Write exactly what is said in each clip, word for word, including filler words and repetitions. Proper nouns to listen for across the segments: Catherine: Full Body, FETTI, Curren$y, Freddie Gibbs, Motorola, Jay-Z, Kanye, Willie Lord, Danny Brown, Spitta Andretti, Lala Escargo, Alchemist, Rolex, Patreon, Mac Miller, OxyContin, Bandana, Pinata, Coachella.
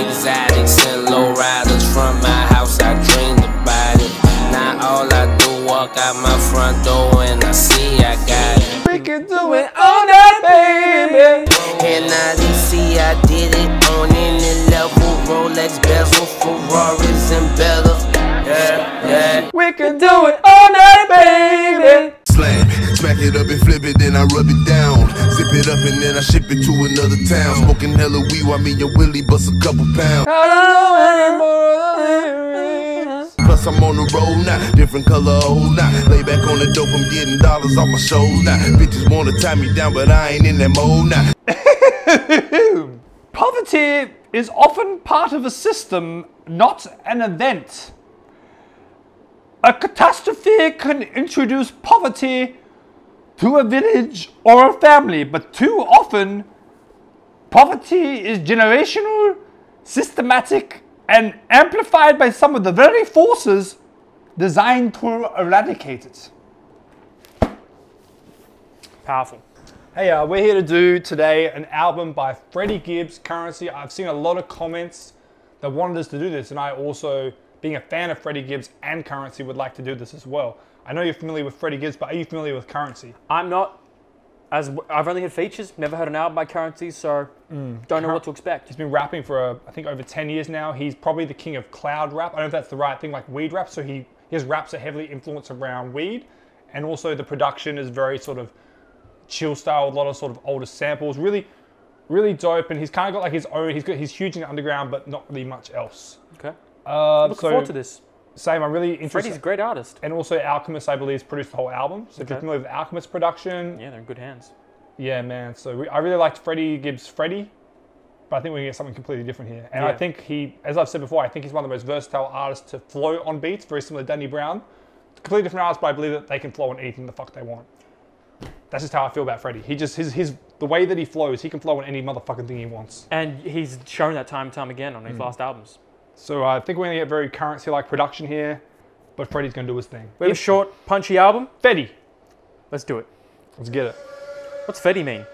exotics and low riders from my house. I dreamed about it. Now all I do, walk out my front door and I see I got it. We can do it all night, baby. And now you see I did it on any level. Rolex bezel, Ferraris and Bella. Yeah, yeah. We can do it all night, baby. Slam, smack it up and flip it, then I rub it down. Zip it up and then I ship it to another town. Smoking hella weed while me and Willie bust a couple pounds. I don't know anymore. Plus I'm on the road now, different color old now. Lay back on the dope, I'm getting dollars off my shows now. Bitches wanna tie me down, but I ain't in that mode now. Poverty is often part of a system, not an event. A catastrophe can introduce poverty to a village or a family, but too often, poverty is generational, systematic, and amplified by some of the very forces designed to eradicate it. Powerful. Hey, uh, we're here to do today an album by Freddie Gibbs, Curren$y. I've seen a lot of comments that wanted us to do this, and I also, being a fan of Freddie Gibbs and Curren$y, would like to do this as well. I know you're familiar with Freddie Gibbs, but are you familiar with Curren$y? I'm not. As I've only had features, never heard an album by Curren$y, so mm. don't know Cur what to expect. He's been rapping for, uh, I think, over ten years now. He's probably the king of cloud rap. I don't know if that's the right thing, like weed rap. So he, his raps are heavily influenced around weed. And also the production is very sort of chill style, a lot of sort of older samples. Really, really dope. And he's kind of got like his own, he's, got, he's huge in the underground, but not really much else. Okay. Uh, I'm looking so forward to this. Same, I'm really interested. Freddie's a great artist. And also Alchemist, I believe, has produced the whole album. So okay. If you're familiar with Alchemist production. Yeah, they're in good hands. Yeah, man. So we, I really liked Freddie Gibbs' Freddie, but I think we can get something completely different here. And yeah. I think he, as I've said before, I think he's one of the most versatile artists to flow on beats, very similar to Danny Brown. Completely different artists, but I believe that they can flow on anything the fuck they want. That's just how I feel about Freddie. He just, his, his, the way that he flows, he can flow on any motherfucking thing he wants. And he's shown that time and time again on his mm. last albums. So uh, I think we're going to get very Curren$y-like production here, but Freddie's going to do his thing. We have a short, punchy album. FETTI. Let's do it. Let's get it. What's FETTI mean?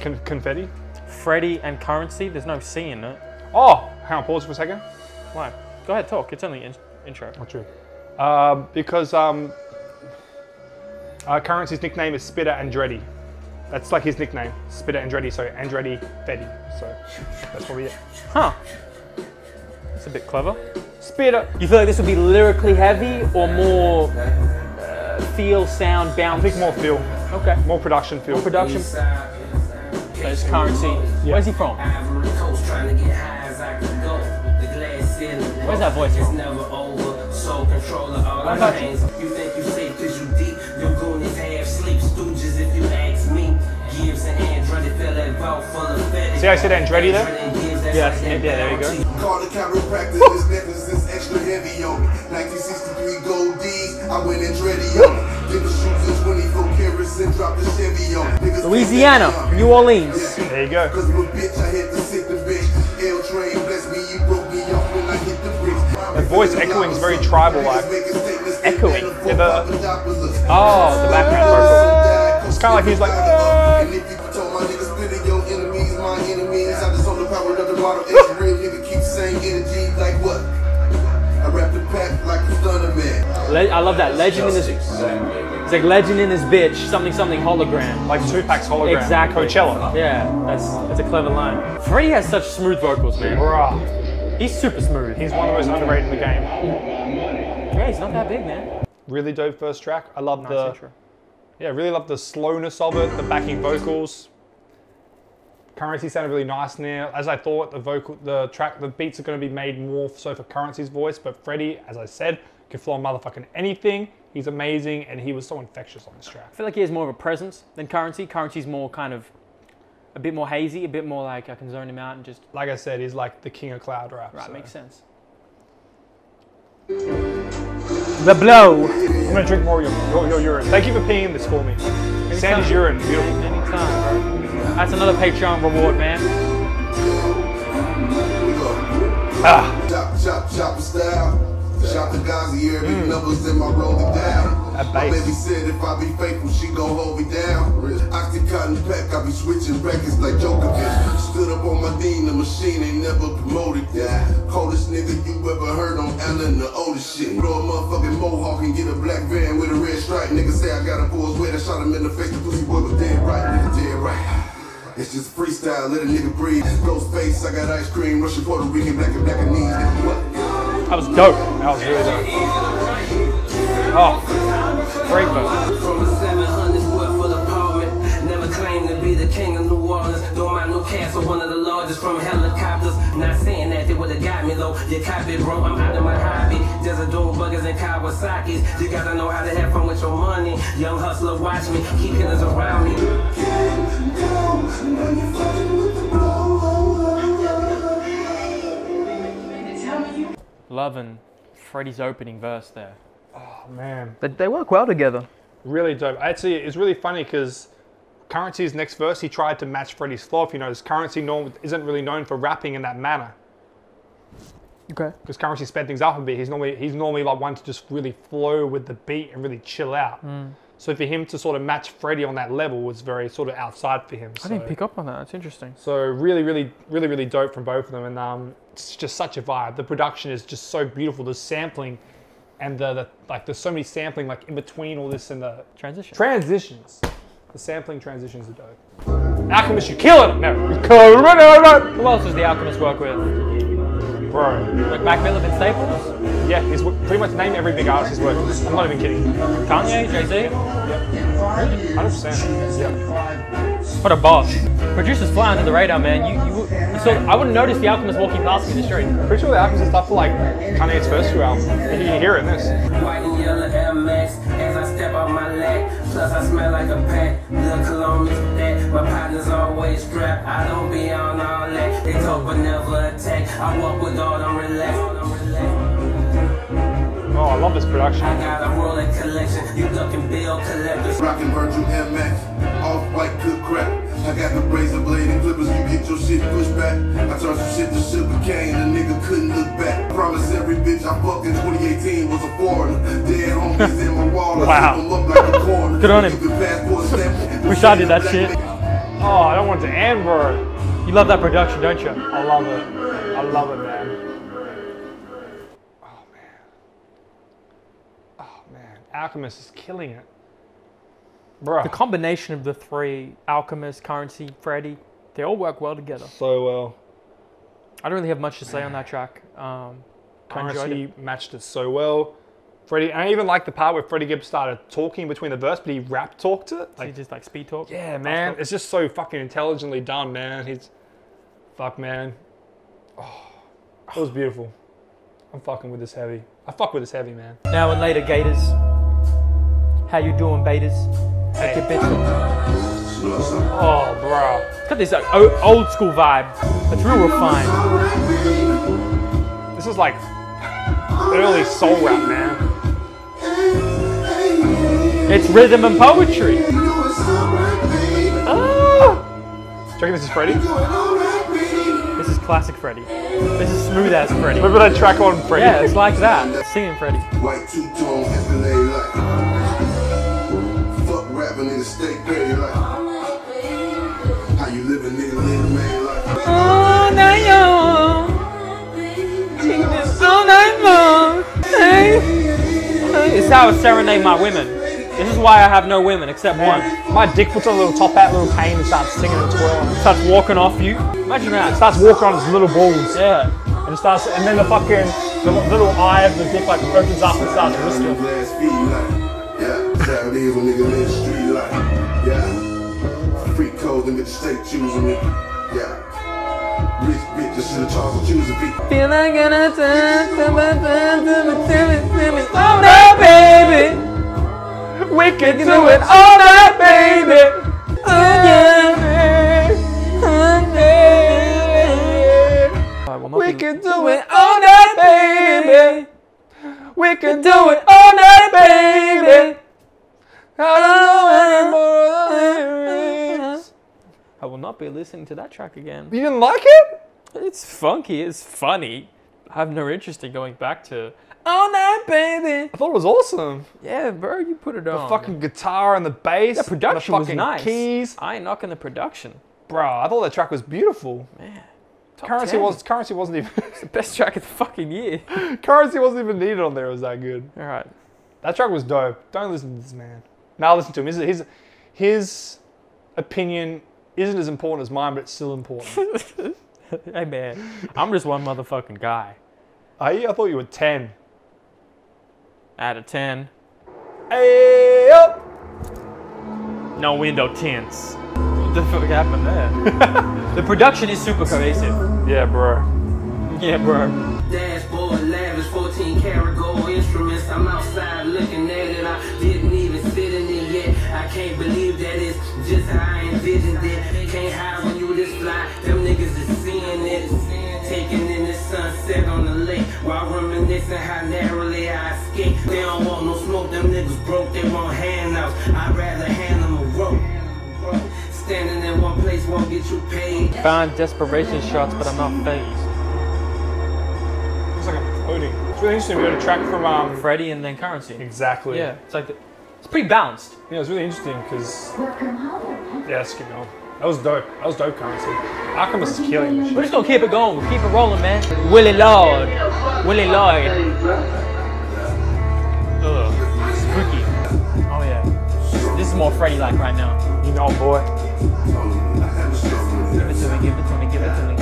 Con confetti? Freddie and Curren$y. There's no C in it. Oh, hang on. Pause for a second. Why? Go ahead, talk. It's only in intro. Not true. Uh, because um, uh, Curren$y's nickname is Spitta Andretti. That's like his nickname, Spitta Andretti, so Andretti, FETTI, so that's probably it. Huh. That's a bit clever. Spitta. You feel like this would be lyrically heavy or more uh, feel, sound, bounce? I think more feel. Okay. More production feel. More production. So it's Curren$y. Yeah. Where's he from? Where's that voice from? What about you? You think you safe because you deep, your goonies half sleep, stooges if you ask me. See how I said Andretti there? Yeah, that's, yeah, there you go. Louisiana, New Orleans. There you go. The voice echoing is very tribal-like. Echoing? Yeah, the, oh, the background vocal. It's kind of like he's like... Uh, I love that legend in this. It's like legend in this bitch. Something something hologram. Like Tupac's hologram. Exactly. Coachella. Yeah, that's that's a clever line. Freddie has such smooth vocals, man. Bruh. He's super smooth. He's one of the most underrated in the game. Yeah, he's not that big, man. Really dope first track. I love nice the. Intro. Yeah, really love the slowness of it. The backing vocals. Curren$y sounded really nice now. As I thought, the vocal, the track, the beats are going to be made more so for Curren$y's voice, but Freddie, as I said, can flow on motherfucking anything. He's amazing, and he was so infectious on this track. I feel like he has more of a presence than Curren$y. Curren$y's more kind of a bit more hazy, a bit more like I can zone him out and just. Like I said, he's like the king of cloud rap. Right, so. Makes sense. The blow. I'm gonna drink more of your, your, your urine. Thank you for peeing this for me. Sandy's urine, beautiful. Anytime, bro. That's another Patreon reward, man. Ah. Shot the guys here, big numbers in my roll it down. My baby said if I be faithful, she gon' hold me down. Oxycontin pack, I be switching records like Joker bitch. Stood up on my dean, I'm machine, they never promoted that. Coldest nigga you ever heard on Allen, the oldest shit. Blow a motherfucking mohawk and get a black van with a red stripe. Nigga say I got a bull's wet, I shot him in the face, the pussy boy was dead right, nigga dead right. It's just freestyle, let a nigga breathe. Ghost face, I got ice cream, Russian Puerto Rican, black and black and knees. That was dope, that was really dope. Oh, great book. From a seven hundred square foot apartment, never claimed to be the king of New Orleans. Don't mind no castle, one of the largest from helicopters. Not saying that they would've got me though. You copy, bro, I'm out of my hobby. Desert dome buggers and Kawasaki's. You gotta know how to have fun with your money. Young hustler, watch me, keep killers around me. Loving Freddie's opening verse there. Oh man, they, they work well together. Really dope. Actually, it's really funny because Curren$y's next verse, he tried to match Freddie's flow. If you notice, Curren$y norm isn't really known for rapping in that manner. Okay. Because Curren$y sped things up a bit. He's normally he's normally like one to just really flow with the beat and really chill out. Mm. So for him to sort of match Freddie on that level was very sort of outside for him. So. I didn't pick up on that. That's interesting. So really, really, really, really dope from both of them, and um, it's just such a vibe. The production is just so beautiful. The sampling, and the, the like, there's so many sampling like in between all this and the transition transitions. The sampling transitions are dope. Alchemist, you killing him. No, you killing him. Who else does the Alchemist work with? Bro. Like Mac Miller and Staples? Yeah, he's pretty much named every big artist he's worked with. I'm not even kidding. Kanye, Jay-Z? Yep. one hundred percent. Yep. What a boss. Producers fly under the radar, man. You, you, you saw, I wouldn't notice the Alchemist walking past me in the street. Pretty sure the Alchemist is up for like Kanye's first two albums. You can hear it in this. White and yellow M X as I step on my leg. Plus I smell like a pet. The cologne is dead. My partner's always strapped. I don't be on all that. They talk but never attack. I walk with I'm relaxed. Oh, I love this production. I got a rolling collection. You looking bill collectors. Rockin' Virgil M X, off white good crap. I got the razor blade and clippers. You get your shit pushed back. I turned some shit to sugar cane. The nigga couldn't look back. Promise every bitch I fucked in twenty eighteen was a foreigner. Dead homies in my wall. Wow. Them up like a corner. Good on him. Wish I did that shit. Oh, I don't want to amber. You love that production, don't you? I love it. I love it, man. Alchemist is killing it. Bruh. The combination of the three, Alchemist, Curren$y, Freddie, they all work well together. So well. I don't really have much to say on that track. Um, Curren$y matched it so well. Freddie, I even like the part where Freddie Gibbs started talking between the verse, but he rap talked it. Like, so he just like speed talk? Yeah, man. It's just so fucking intelligently done, man. He's, fuck, man. Oh, it was beautiful. I'm fucking with this heavy. I fuck with this heavy, man. Now and later, Gators. How you doing, betas? Hey. Take your bitch. Oh, bro. It's got this like, old school vibe. It's real refined. This is like early soul rap, man. It's rhythm and poetry. Oh. Do you reckon this is Freddie? This is classic Freddie. This is smooth as Freddie. Remember that track on Freddie? Yeah, it's like that. Singing Freddie. White two-tone F L A. How you living, nigga, living man like all night long. Sing this all night long. It's how I serenade my women. This is why I have no women except one. My dick puts on a little top hat, little cane, and starts singing and twirling. Starts walking off you. Imagine that. It starts walking on his little balls. Yeah. And it starts, and then the fucking the little eye of the dick like opens up and starts whistling. Saturdays when niggas in the street like, yeah. Free code and get the state choosing me, yeah. Rich bitch, just should have chosen choosing me. Feel like I'm gonna turn to my friends and my tennis, and it's all night, baby. We can do it all night, baby. Oh, yeah, baby. We can do it all night, baby. We can do it all night, baby. I will not be listening to that track again. You didn't like it? It's funky, it's funny. I have no interest in going back to all night, baby. I thought it was awesome. Yeah, bro, you put it on. The fucking guitar and the bass. The production and the fucking was nice. Keys. I ain't knocking the production. Bro, I thought that track was beautiful. Man. Curren$y was Curren$y wasn't even. It's the best track of the fucking year. Curren$y wasn't even needed on there. It was that good. All right. That track was dope. Don't listen to this man. Now listen to him. His, his, his opinion isn't as important as mine, but it's still important. Hey man, I'm just one motherfucking guy. I, I thought you were ten. Out of ten. Hey up. No window tints. What the fuck happened there? The production is super cohesive. Yeah, bro. Yeah, bro. Dashboard lavish, fourteen karat gold instruments. I'm outside looking at it. I didn't even sit in it yet. I can't believe that it's just how I envisioned it. Can't hide when you this fly. Them niggas is seeing it. Taking in the sunset on the lake while reminiscing how narrowly I escaped. They don't want no smoke. Them niggas broke. They want handouts. I'd rather hand them a rope. Standing in one place won't get you paid. Found desperation shots, but I'm not phased. It's like a floating. It's really interesting. We got a track from um, Freddie and then Curren$y. Exactly. Yeah, it's like the, it's pretty balanced. Yeah, it's really interesting because yeah, skip it on. That was dope. That was dope, Curren$y. Alchemist is killing me. We're just gonna keep it going. We'll keep it rolling, man. Willie Lord. Willie Lord. Ugh. Spooky. Oh yeah. This is more Freddie-like right now. You know, boy. Give it to me. Give it to me. Give it to me.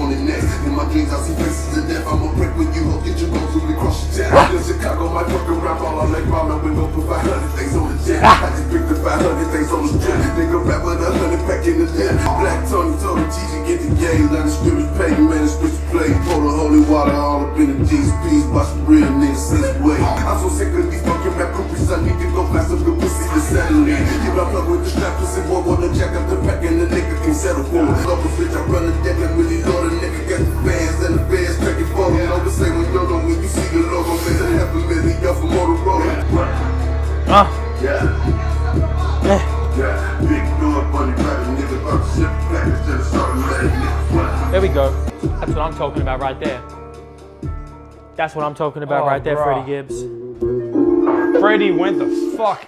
In my dreams, I see faces of death. I'm a prick with you. I'll get your bones when we cross your jet. I'm in Chicago, my fucking rap. All I'm like, mama, we gon' put five hundred things on the jet. I just picked the five hundred things on the jet. Nigga rap with a hundred pack in the jet. Black Tony told the teacher, get the game. Like the scrimmage pay, man, the scrimmage play. Pour the holy water all up in the G's. Please watch the real niggas this way. I'm so sick of these fucking rap groupies. I need to go fast up the pussy to settle in. If I plug with the strap, pussy boy, wanna jack up the pack and the nigga can settle for it. Love the bitch, I run the deck and Willie Lord, a nigga got the bands and the bands tracking for me. Over say when you know when you see the logo, man, that happened, man, he got from Motorola. Ah. Yeah. Yeah. Yeah. Big door, bunny, rabbit, nigga, up shit, package, and start letting it. There we go. That's what I'm talking about right there. That's what I'm talking about oh, right there, bruh. Freddie Gibbs. Freddie went the fuck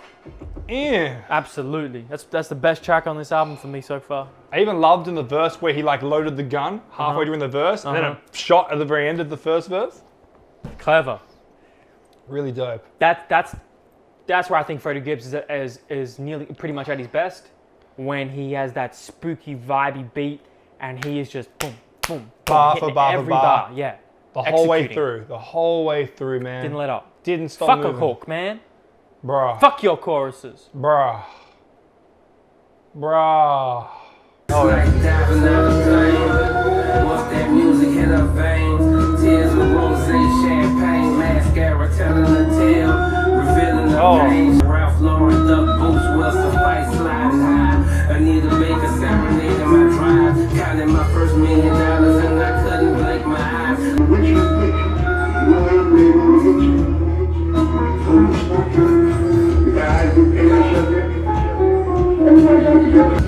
in. Absolutely. That's that's the best track on this album for me so far. I even loved in the verse where he like loaded the gun halfway uh-huh. during the verse uh-huh. and then a shot at the very end of the first verse. Clever. Really dope. That that's that's where I think Freddie Gibbs is is, is nearly pretty much at his best, when he has that spooky vibey beat and he is just boom boom bar for bar for bar. bar. Yeah. The whole Executing. way through. The whole way through, man. Didn't let up. Didn't stop. Fuck moving. a hook, man. Bruh. Fuck your choruses. Bruh. Bruh. Oh, yeah. Oh.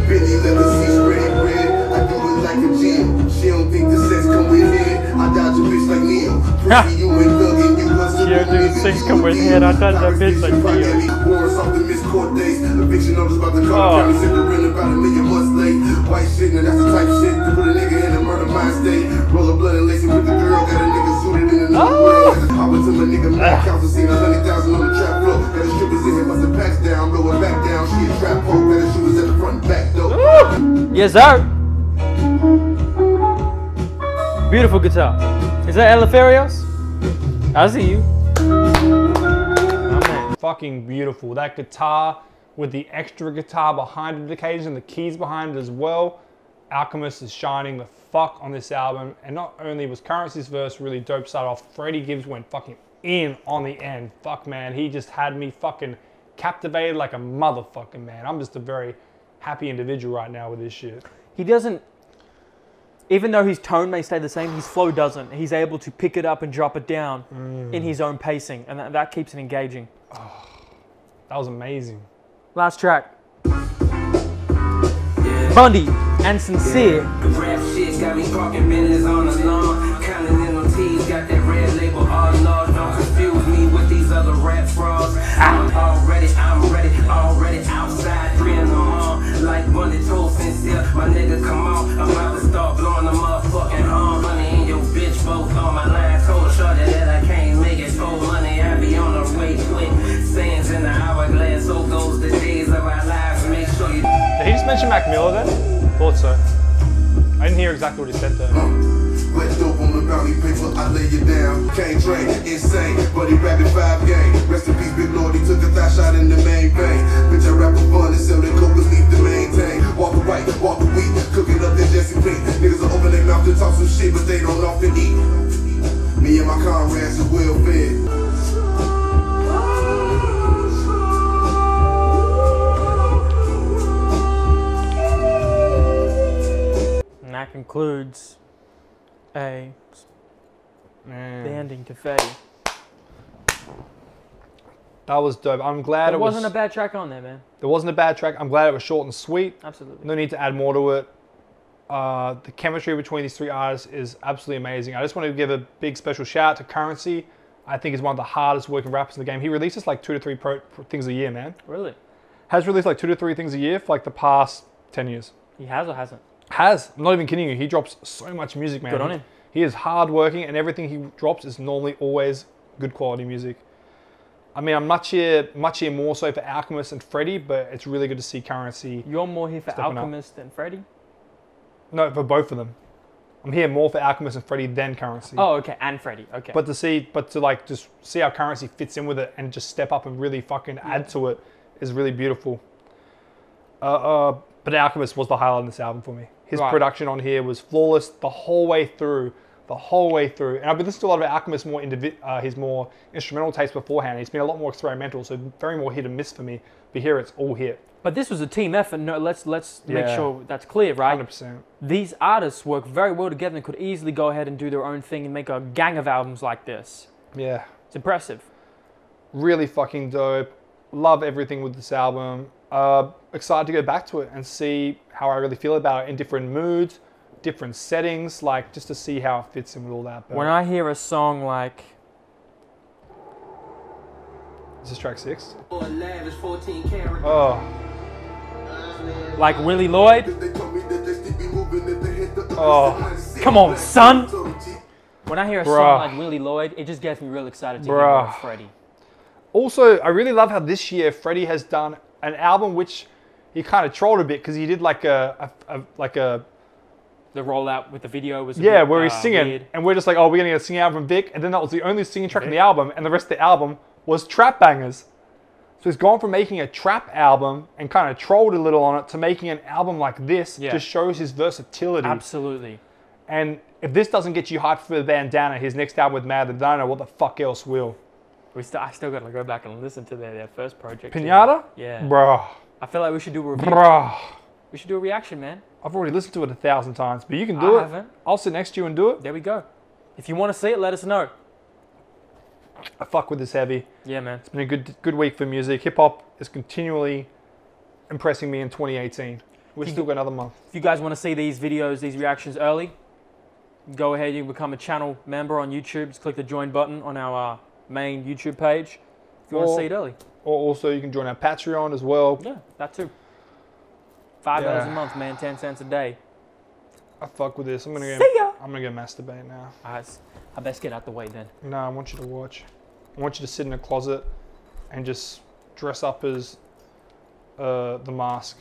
Bitty never sees red, red. I do it like a gym. She don't think the sex come with head. I dodge a bitch like Neo. Pretty you ain't thuggin', you hustle. She don't think the sex come with head. I dodge a bitch like Neo. Wars off the missed court days. Eviction notice about the car. County said the rent about a million months late. White shit, now that's the type of shit to put a nigga in a murder mind state. Roll a blood and lace it with the girl. Got a nigga suited in another way. I went to my nigga Mac Council, seen a hundred thousand on the trap floor. Got a strippers in here, bust the packs down, blow it back down. She a trap pole, got a shooters at the front and back door. Yes, sir. Beautiful guitar. Is that Elefarios? I see you. Oh, fucking beautiful. That guitar with the extra guitar behind it occasionally, the keys behind it as well. Alchemist is shining the fuck on this album. And not only was Curren$y's verse really dope start off, Freddie Gibbs went fucking in on the end. Fuck man, he just had me fucking captivated like a motherfucking man. I'm just a very happy individual right now with this shit. He doesn't, even though his tone may stay the same, his flow doesn't. He's able to pick it up and drop it down mm. in his own pacing, and that, that keeps it engaging. Oh, that was amazing. Last track. Yeah. Bundy and Sincere. Yeah. The rap shit got me parking minutes on the lawn. Counting in on T's, got that red label all law. Don't confuse me with these other rap frauds. I'm already, I'm ready, already outside. Three in the morning, like Bundy told Sincere. My nigga mention Mac Miller then? Thought so. I didn't hear exactly what he said though. Let dope on the bounty paper, I lay you down. Can't train, insane, but he rapping five game. Rest in peace, big lord, he took a thigh shot in the main vein. Bitch, I rap for fun and sell the coke and leave to maintain. Walk the right, walk the weak, cooking up their Jesse Pink. Niggas will open their mouth to talk some shit, but they don't often eat. Me and my comrades are well fed. And that concludes a banding to FETTI. That was dope. I'm glad there it wasn't was, a bad track on there, man. There wasn't a bad track. I'm glad it was short and sweet. Absolutely. No need to add more to it. Uh, the chemistry between these three artists is absolutely amazing. I just want to give a big special shout out to Curren$y. I think he's one of the hardest working rappers in the game. He releases like two to three pro things a year, man. Really? Has released like two to three things a year for like the past ten years. He has or hasn't? Has. I'm not even kidding you. He drops so much music, man. Good on him. He is hardworking, and everything he drops is normally always good quality music. I mean, I'm much here, much here more so for Alchemist and FETTI, but it's really good to see Curren$y. You're more here for Alchemist up. than FETTI? No, for both of them. I'm here more for Alchemist and FETTI than Curren$y. Oh, okay, and FETTI, okay. But to see, but to like just see how Curren$y fits in with it and just step up and really fucking yeah. add to it is really beautiful. Uh, uh, but Alchemist was the highlight of this album for me. His right. production on here was flawless the whole way through, the whole way through. And I've been listening to a lot of Alchemist, more uh, his more instrumental taste beforehand. He's been a lot more experimental, so very more hit and miss for me. But here it's all hit. But this was a team effort. No, let's let's yeah. make sure that's clear, right? one hundred percent. These artists work very well together and could easily go ahead and do their own thing and make a gang of albums like this. Yeah, it's impressive. Really fucking dope. Love everything with this album. Uh, excited to go back to it and see how I really feel about it in different moods, different settings, like just to see how it fits in with all that. But when I hear a song like... Is this track six? Oh. Like Willie Lord? Oh. Come on, son! When I hear a Bruh. song like Willie Lord, it just gets me real excited to Bruh. hear FETTI. Also, I really love how this year FETTI has done an album which he kind of trolled a bit because he did like a, a, a like a the rollout with the video was a yeah bit, where he's uh, singing weird. And we're just like, oh, we're gonna get a singing album from Vic, and then that was the only singing track Vic. in the album, and the rest of the album was trap bangers. So he's gone from making a trap album and kind of trolled a little on it to making an album like this. Yeah. Just shows his versatility. Absolutely. And if this doesn't get you hyped for Bandana, his next album with Mad, I don't know what the fuck else will. We still, I still gotta go back and listen to their, their first project. Pinata? Yeah. Bruh. I feel like we should do a review. Bruh. We should do a reaction, man. I've already listened to it a thousand times, but you can do I it. I haven't. I'll sit next to you and do it. There we go. If you want to see it, let us know. I fuck with this heavy. Yeah, man. It's been a good good week for music. Hip-hop is continually impressing me in twenty eighteen. We've still got another month. If you guys want to see these videos, these reactions early, go ahead, you can become a channel member on YouTube. Just click the join button on our... Uh, main YouTube page if you or, want to see it early. Or also you can join our Patreon as well. Yeah, that too. Five dollars yeah. a month, man, ten cents a day. I fuck with this. I'm gonna see go ya. I'm gonna go masturbate now. Alright, I best get out the way then. No, I want you to watch. I want you to sit in a closet and just dress up as uh, the mask.